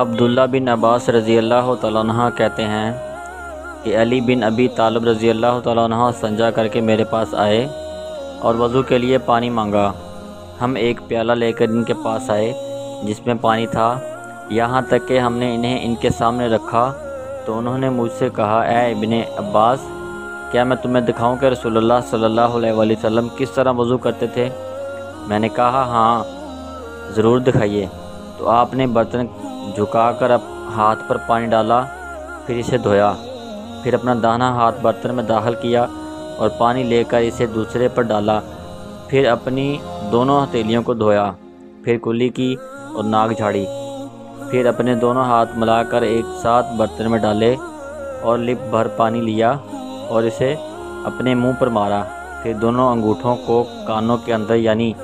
अब्दुल्ला बिन अब्बास रज़ियल्लाहु तआला अन्हा कहते हैं कि अली बिन अभी तालिब रज़ियल्लाहु तआला अन्हा संजा करके मेरे पास आए और वज़ू के लिए पानी मांगा। हम एक प्याला लेकर इनके पास आए जिसमें पानी था, यहाँ तक कि हमने इन्हें इनके सामने रखा तो उन्होंने मुझसे कहा, ऐ इब्ने अब्बास, क्या मैं तुम्हें दिखाऊं कि रसूलुल्लाह सल्लल्लाहु अलैहि वसल्लम किस तरह वज़ू करते थे? मैंने कहा, हाँ ज़रूर दिखाइए। तो आपने बर्तन झुकाकर हाथ पर पानी डाला, फिर इसे धोया, फिर अपना दाहिना हाथ बर्तन में दाखिल किया और पानी लेकर इसे दूसरे पर डाला, फिर अपनी दोनों हथेलियों को धोया, फिर कुल्ली की और नाक झाड़ी, फिर अपने दोनों हाथ मिलाकर एक साथ बर्तन में डाले और लिप भर पानी लिया और इसे अपने मुंह पर मारा, फिर दोनों अंगूठों को कानों के अंदर यानी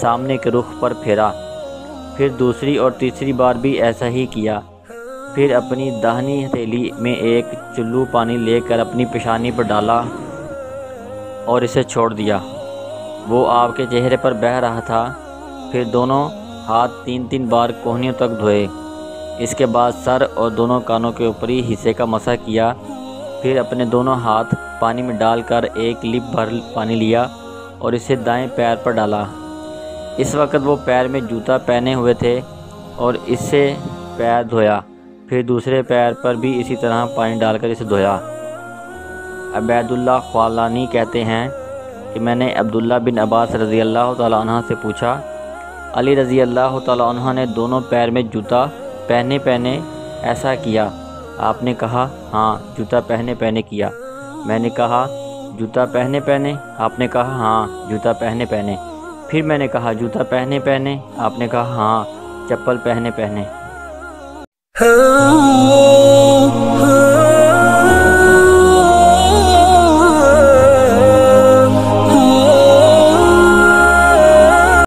सामने के रुख पर फेरा, फिर दूसरी और तीसरी बार भी ऐसा ही किया। फिर अपनी दाहिनी हथेली में एक चुल्लू पानी लेकर अपनी पेशानी पर डाला और इसे छोड़ दिया, वो आपके चेहरे पर बह रहा था। फिर दोनों हाथ तीन तीन बार कोहनियों तक धोए। इसके बाद सर और दोनों कानों के ऊपरी हिस्से का मसा किया, फिर अपने दोनों हाथ पानी में डालकर एक लिप भर पानी लिया और इसे दाएं पैर पर डाला। इस वक्त वो पैर में जूता पहने हुए थे और इससे पैर धोया, फिर दूसरे पैर पर भी इसी तरह पानी डालकर इसे धोया। अबीदुल्लाह खवालानी कहते हैं कि मैंने अब्दुल्ला बिन अब्बास रज़ियल्लाहु तआला अन्हा से पूछा, अली रज़ियल्लाहु तआला अन्हा ने दोनों पैर में जूता पहने पहने ऐसा किया? आपने कहा, हाँ जूता पहने पहने किया। मैंने कहा, जूता पहने पहने? आपने कहा, हाँ जूता पहने पहने। फिर मैंने कहा, जूता पहने पहने? आपने कहा, हाँ चप्पल पहने पहने।